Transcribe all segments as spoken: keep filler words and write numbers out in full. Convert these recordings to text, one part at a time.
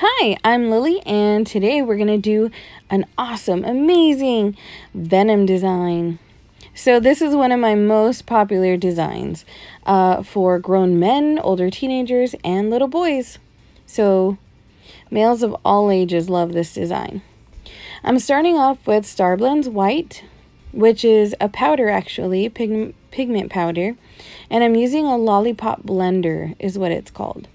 Hi, I'm Lily, and today we're going to do an awesome, amazing Venom design. So this is one of my most popular designs uh, for grown men, older teenagers, and little boys. So males of all ages love this design. I'm starting off with Starblend's White, which is a powder actually, pig pigment powder, and I'm using a lollipop blender is what it's called.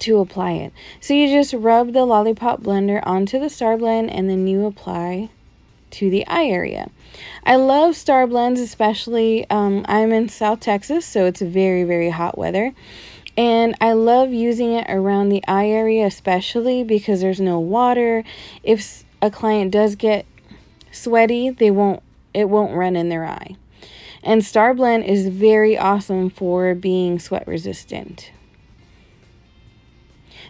To apply it, so you just rub the lollipop blender onto the Starblend and then you apply to the eye area. I love Starblends, especially um, I'm in South Texas, so it's very very hot weather, and I love using it around the eye area, especially because there's no water. If a client does get sweaty, they won't it won't run in their eye, and Starblend is very awesome for being sweat resistant.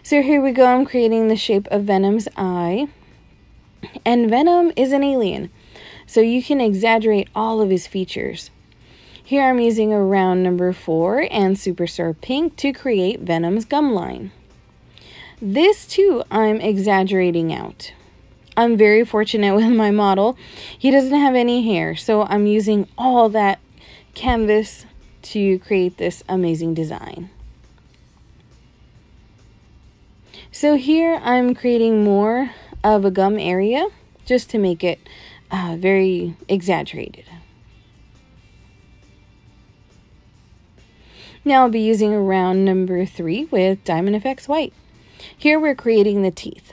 So here we go, I'm creating the shape of Venom's eye. And Venom is an alien, so you can exaggerate all of his features. Here I'm using a round number four and Superstar Pink to create Venom's gum line. This too I'm exaggerating out. I'm very fortunate with my model. He doesn't have any hair, so I'm using all that canvas to create this amazing design. So here I'm creating more of a gum area just to make it uh, very exaggerated. Now I'll be using a round number three with Diamond F X White. Here we're creating the teeth.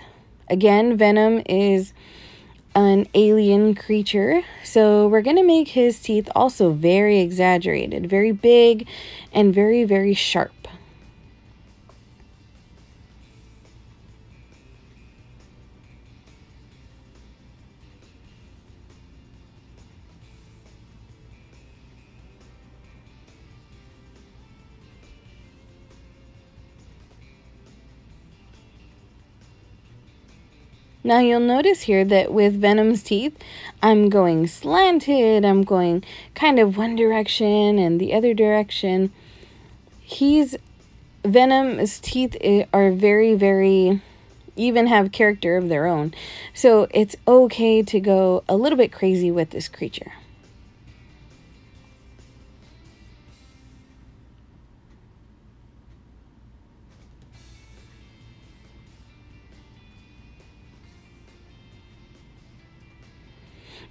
Again, Venom is an alien creature, so we're going to make his teeth also very exaggerated, very big and very, very sharp. Now you'll notice here that with Venom's teeth, I'm going slanted, I'm going kind of one direction and the other direction. He's, Venom's teeth are very, very, even have character of their own. So it's okay to go a little bit crazy with this creature.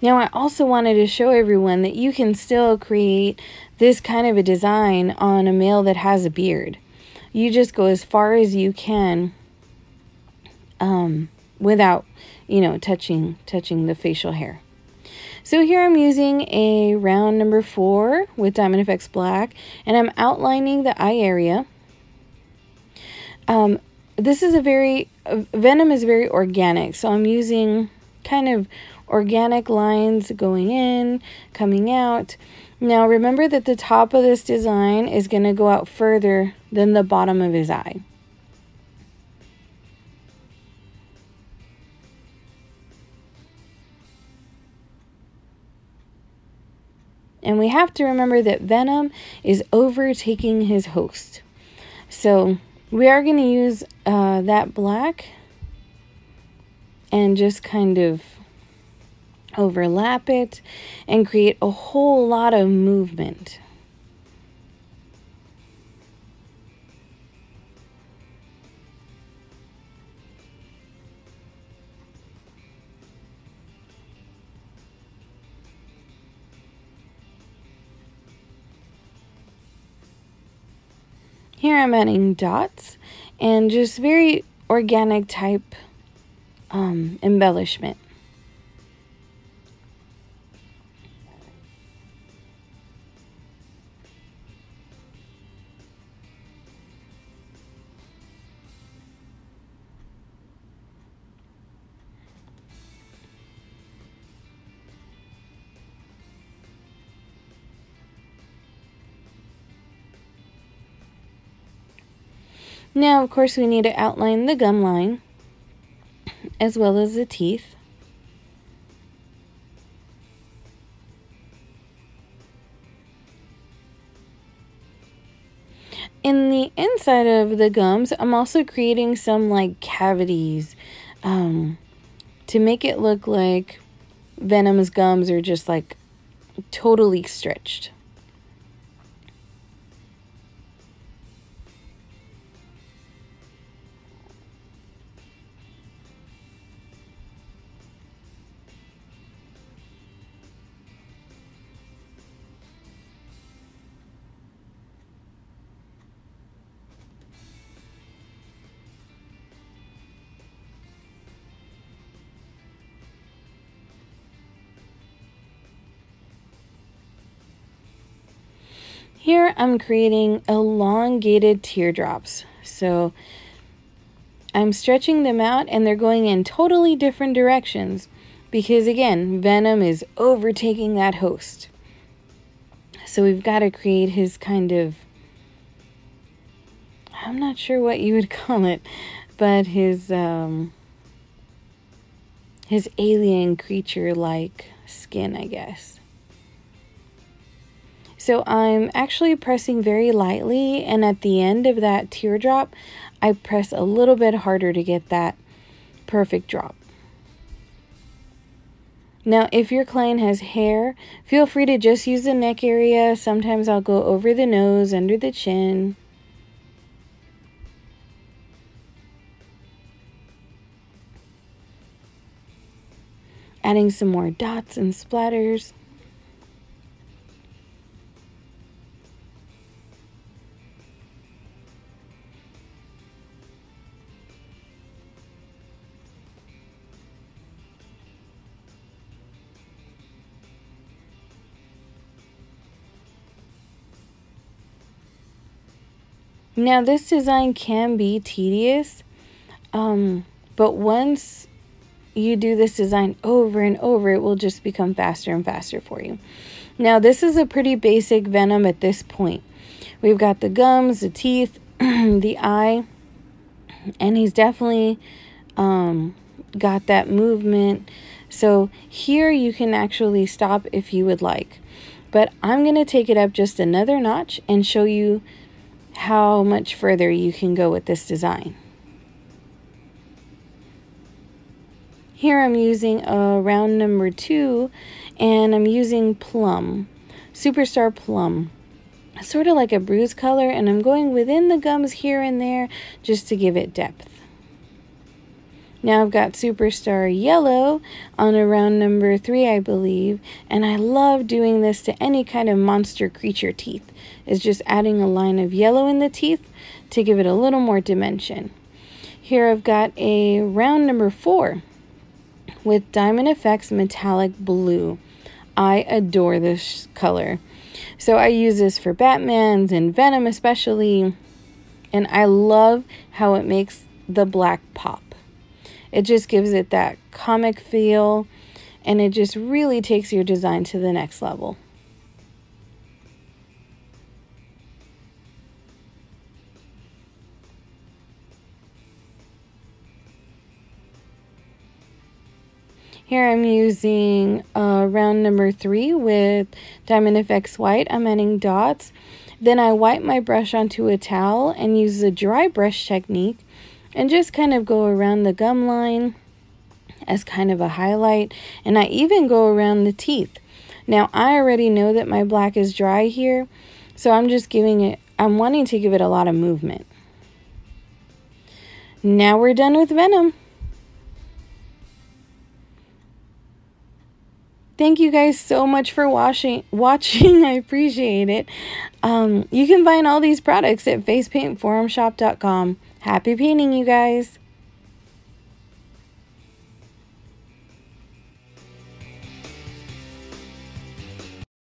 Now, I also wanted to show everyone that you can still create this kind of a design on a male that has a beard. You just go as far as you can um, without, you know, touching, touching the facial hair. So here I'm using a round number four with Diamond F X Black, and I'm outlining the eye area. Um, this is a very, uh, Venom is very organic, so I'm using kind of organic lines going in, coming out. Now remember that the top of this design is going to go out further than the bottom of his eye. And we have to remember that Venom is overtaking his host. So we are going to use uh, that black and just kind of overlap it and create a whole lot of movement. Here I'm adding dots and just very organic type um, embellishment. Now, of course, we need to outline the gum line as well as the teeth. in the inside of the gums, I'm also creating some like cavities um, to make it look like Venom's gums are just like totally stretched. Here I'm creating elongated teardrops. So I'm stretching them out and they're going in totally different directions because again, Venom is overtaking that host. So we've got to create his kind of, I'm not sure what you would call it, but his, um, his alien creature-like skin, I guess. So I'm actually pressing very lightly, and at the end of that teardrop, I press a little bit harder to get that perfect drop. Now, if your client has hair, feel free to just use the neck area. Sometimes I'll go over the nose, under the chin. Adding some more dots and splatters. Now this design can be tedious, um, but once you do this design over and over, it will just become faster and faster for you. Now this is a pretty basic Venom at this point. We've got the gums, the teeth, the eye, and he's definitely um, got that movement. So here you can actually stop if you would like, but I'm going to take it up just another notch and show you how much further you can go with this design. Here I'm using a round number two and I'm using plum, Superstar plum, sort of like a bruise color, and I'm going within the gums here and there just to give it depth. Now I've got Superstar yellow on a round number three, I believe, and I love doing this to any kind of monster creature teeth. It's just adding a line of yellow in the teeth to give it a little more dimension. Here I've got a round number four with Diamond F X metallic blue. I adore this color. So I use this for Batman's and Venom especially, and I love how it makes the black pop. It just gives it that comic feel, and it just really takes your design to the next level. Here I'm using uh, round number three with Diamond F X white. I'm adding dots. Then I wipe my brush onto a towel and use the dry brush technique and just kind of go around the gum line as kind of a highlight. And I even go around the teeth. Now I already know that my black is dry here, so I'm just giving it, I'm wanting to give it a lot of movement. Now we're done with Venom. Thank you guys so much for watching. Watching, I appreciate it. Um, you can find all these products at face paint forum shop dot com. Happy painting, you guys!